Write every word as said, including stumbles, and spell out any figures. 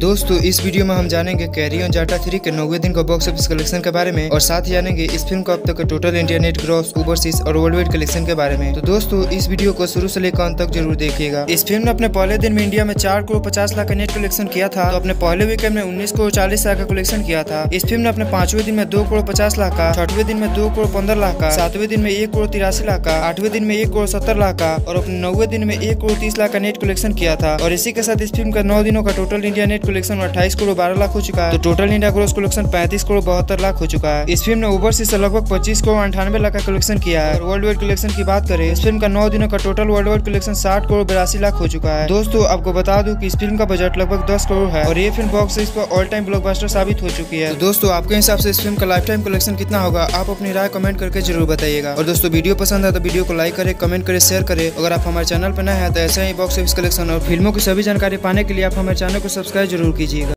दोस्तों इस वीडियो में हम जानेंगे कैरी ऑन जाटा थ्री के नौवे दिन का बॉक्स ऑफिस कलेक्शन के बारे में और साथ ही जानेंगे इस फिल्म का अब तक टोटल इंटरनेट ग्रॉस ओवरसीज और वर्ल्ड वाइड कलेक्शन के बारे में। तो दोस्तों इस वीडियो को शुरू से लेकर अंत तक जरूर देखिएगा। इस फिल्म ने अपने पहले दिन में इंडिया में चार करोड़ पचास लाख का नेट कलेक्शन किया था तो अपने पहले वीकेंड में उन्नीस करोड़ चालीस लाख का कलेक्शन किया था। इस फिल्म ने अपने पांचवें दिन में दो करोड़ पचास लाख का, छठवें दिन में दो करोड़ पंद्रह लाख का, सातवें दिन में एक करोड़ तिरासी लाख का, आठवें दिन में एक करोड़ सत्तर लाख का और अपने नौवे दिन में एक करोड़ तीस लाख का नेट कलेक्शन किया था। और इसी के साथ इस फिल्म का नौ दिनों का टोटल इंडिया नेट कलेक्शन अट्ठाईस करोड़ बारह लाख हो चुका है। तो टोटल इंडिया ग्रॉस कलेक्शन पैंतीस करोड़ बहत्तर लाख हो चुका है। इस फिल्म ने ओवरसीज से लगभग पच्चीस करोड़ अंठानवे लाख का कलेक्शन किया है। और वर्ल्ड वाइड कलेक्शन की बात करें, इस फिल्म का नौ दिनों का टोटल वर्ल्ड वाइड कलेक्शन साठ करोड़ बयासी लाख हो चुका है। दोस्तों आपको बता दूं कि इस फिल्म का बजट लगभग दस करोड़ है और ये फिल्म बॉक्स ऑफिस पर ऑल टाइम ब्लॉकबस्टर साबित हो चुकी है। दोस्तों आपके हिसाब से इस फिल्म का लाइफ टाइम कलेक्शन कितना होगा, आप अपनी राय कमेंट करके जरूर बताइएगा। और दोस्तों वीडियो पसंद आए तो वीडियो को लाइक करे, कमेंट करे, शेयर करे। अगर आप हमारे चैनल पर नए हैं तो ऐसा ही बॉक्स ऑफिस कलेक्शन और फिल्मों की सभी जानकारी पाने के लिए आप हमारे चैनल को सब्सक्राइब जरूर कीजिएगा।